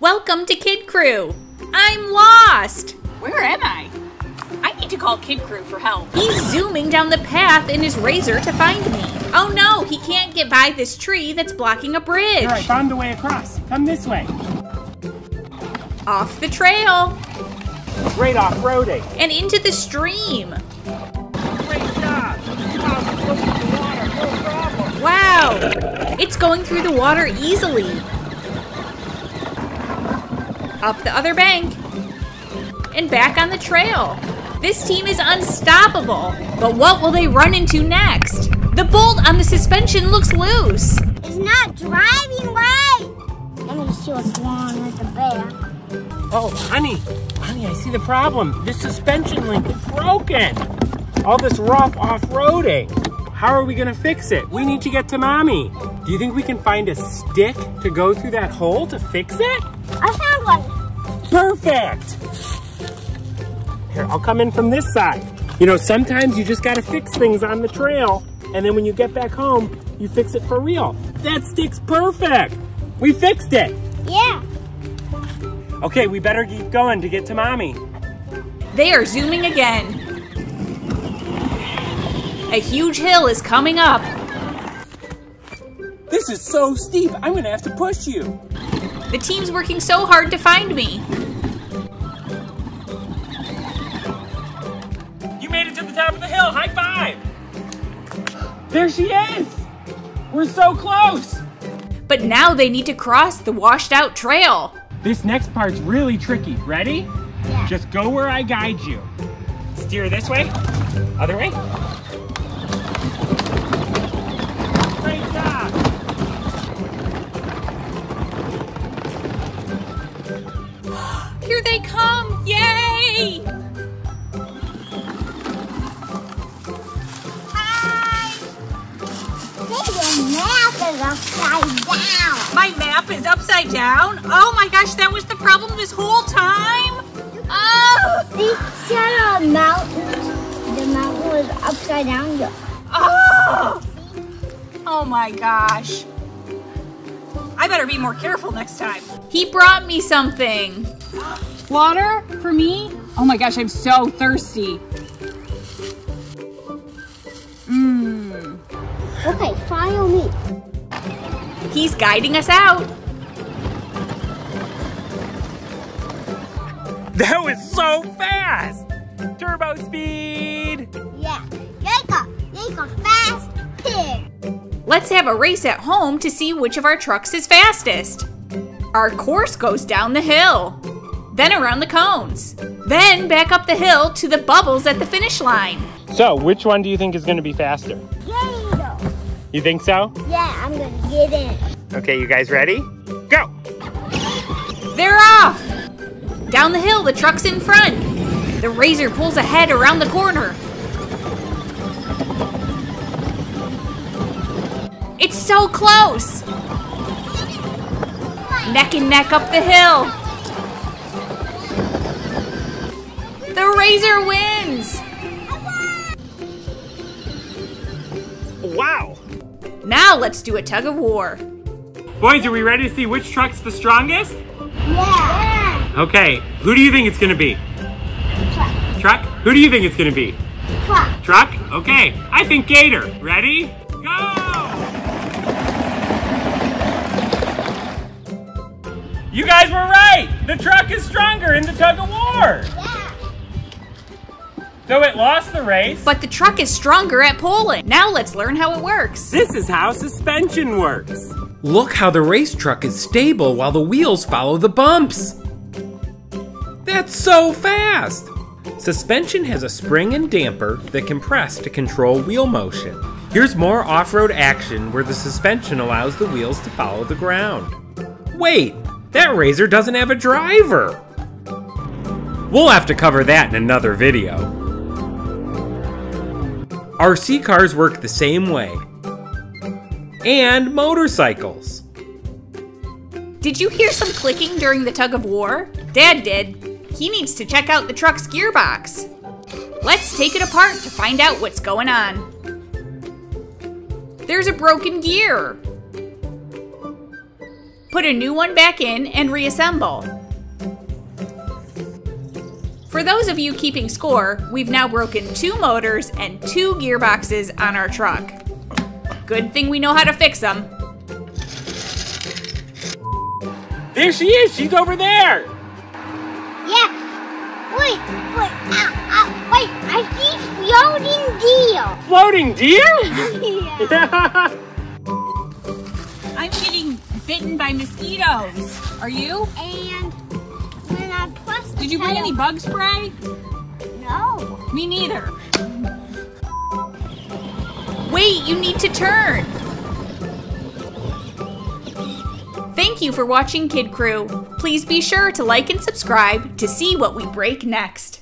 Welcome to Kid Crew. I'm lost. Where am I? I need to call Kid Crew for help. He's zooming down the path in his RZR to find me. Oh no, he can't get by this tree that's blocking a bridge. All right, found the way across. Come this way. Off the trail. Great off-roading. And into the stream. Great job. Wow, it's going through the water easily. Up the other bank. And back on the trail. This team is unstoppable. But what will they run into next? The bolt on the suspension looks loose. It's not driving right. Let me see what's wrong with the bear. Oh, honey, I see the problem. This suspension link is broken. All this rough off-roading. How are we gonna fix it? We need to get to Mommy. Do you think we can find a stick to go through that hole to fix it? I found one. Perfect. Here, I'll come in from this side. You know, sometimes you just gotta fix things on the trail, and then when you get back home, you fix it for real. That stick's perfect. We fixed it. Yeah. Okay, we better keep going to get to Mommy. They are zooming again. A huge hill is coming up. This is so steep, I'm gonna have to push you. The team's working so hard to find me. You made it to the top of the hill, high five. There she is, we're so close. But now they need to cross the washed out trail. This next part's really tricky. Ready? Yeah. Just go where I guide you. Steer this way. Other way. Great job. Here they come. Yay! Hi. This map is upside down. My map is upside down? Oh my gosh, that was the problem this whole time? Oh! See, the mountain. The mountain was upside down. Oh! Oh my gosh. I better be more careful next time. He brought me something. Water for me? Oh my gosh, I'm so thirsty. Mmm. Okay, follow me. He's guiding us out. That was so fast! Turbo speed! Yeah, they go fast here. Let's have a race at home to see which of our trucks is fastest. Our course goes down the hill, then around the cones, then back up the hill to the bubbles at the finish line. So, which one do you think is going to be faster? You think so? Yeah, I'm gonna get in. Okay, you guys ready? Go! They're off! Down the hill, the truck's in front. The RZR pulls ahead around the corner. It's so close! Neck and neck up the hill. The RZR wins! Wow! Now let's do a tug of war. Boys, are we ready to see which truck's the strongest? Yeah. Okay, who do you think it's gonna be? Truck. Truck? Who do you think it's gonna be? Truck. Truck? Okay, I think Gator. Ready? Go! You guys were right! The truck is stronger in the tug of war! Yeah. So it lost the race. But the truck is stronger at pulling. Now let's learn how it works. This is how suspension works. Look how the race truck is stable while the wheels follow the bumps. That's so fast. Suspension has a spring and damper that compress to control wheel motion. Here's more off-road action where the suspension allows the wheels to follow the ground. Wait, that RZR doesn't have a driver. We'll have to cover that in another video. RC cars work the same way. And motorcycles. Did you hear some clicking during the tug of war? Dad did. He needs to check out the truck's gearbox. Let's take it apart to find out what's going on. There's a broken gear. Put a new one back in and reassemble. For those of you keeping score, we've now broken 2 motors and 2 gearboxes on our truck. Good thing we know how to fix them. There she is! She's over there! Yeah! Wait, I see floating deer! Floating deer? Yeah! I'm getting bitten by mosquitoes. Are you? And when I press the Did you bring any bug spray? No. Me neither. Wait, you need to turn. Thank you for watching Kid Crew. Please be sure to like and subscribe to see what we break next.